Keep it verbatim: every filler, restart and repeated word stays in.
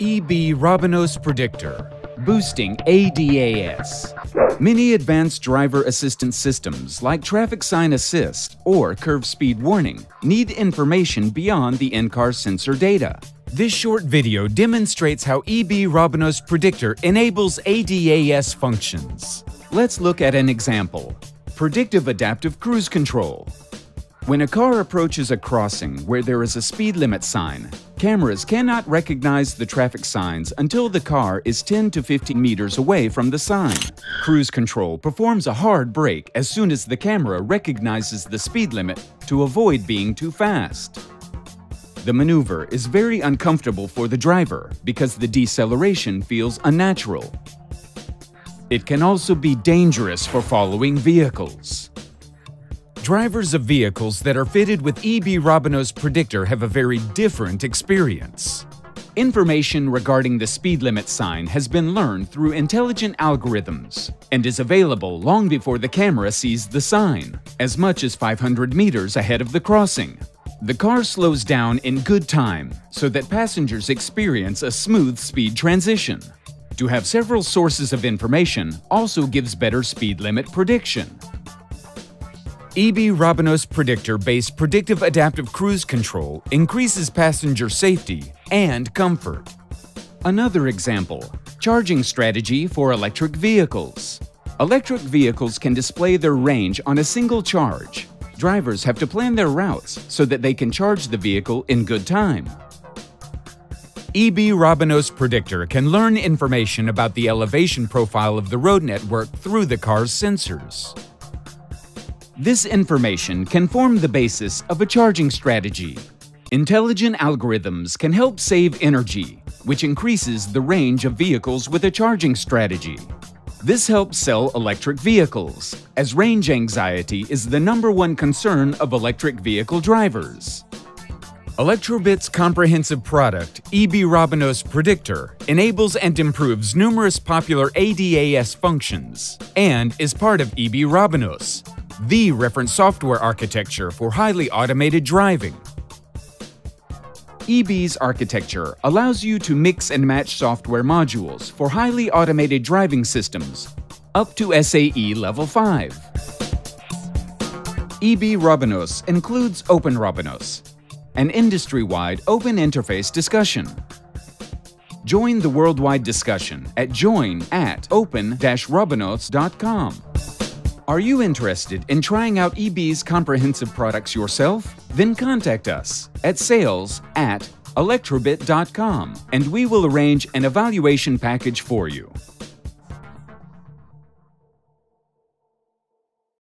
E B Robinos Predictor, boosting A D A S. Many advanced driver assistance systems like traffic sign assist or curve speed warning need information beyond the in-car sensor data. This short video demonstrates how E B Robinos Predictor enables A D A S functions. Let's look at an example. Predictive adaptive cruise control. When a car approaches a crossing where there is a speed limit sign, cameras cannot recognize the traffic signs until the car is ten to fifteen meters away from the sign. Cruise control performs a hard brake as soon as the camera recognizes the speed limit to avoid being too fast. The maneuver is very uncomfortable for the driver because the deceleration feels unnatural. It can also be dangerous for following vehicles. Drivers of vehicles that are fitted with E B Robinos Predictor have a very different experience. Information regarding the speed limit sign has been learned through intelligent algorithms and is available long before the camera sees the sign, as much as five hundred meters ahead of the crossing. The car slows down in good time so that passengers experience a smooth speed transition. To have several sources of information also gives better speed limit prediction. E B Robinos Predictor-based predictive adaptive cruise control increases passenger safety and comfort. Another example, charging strategy for electric vehicles. Electric vehicles can display their range on a single charge. Drivers have to plan their routes so that they can charge the vehicle in good time. E B Robinos Predictor can learn information about the elevation profile of the road network through the car's sensors. This information can form the basis of a charging strategy. Intelligent algorithms can help save energy, which increases the range of vehicles with a charging strategy. This helps sell electric vehicles, as range anxiety is the number one concern of electric vehicle drivers. Electrobit's comprehensive product, E B Robinos Predictor, enables and improves numerous popular A D A S functions and is part of E B Robinos, the reference software architecture for highly automated driving. E B's architecture allows you to mix and match software modules for highly automated driving systems up to S A E Level five. E B Robinos includes Open Robinos, an industry-wide open interface discussion. Join the worldwide discussion at join at open dash robinos dot com. Are you interested in trying out E B's comprehensive products yourself? Then contact us at sales at electrobit dot com and we will arrange an evaluation package for you.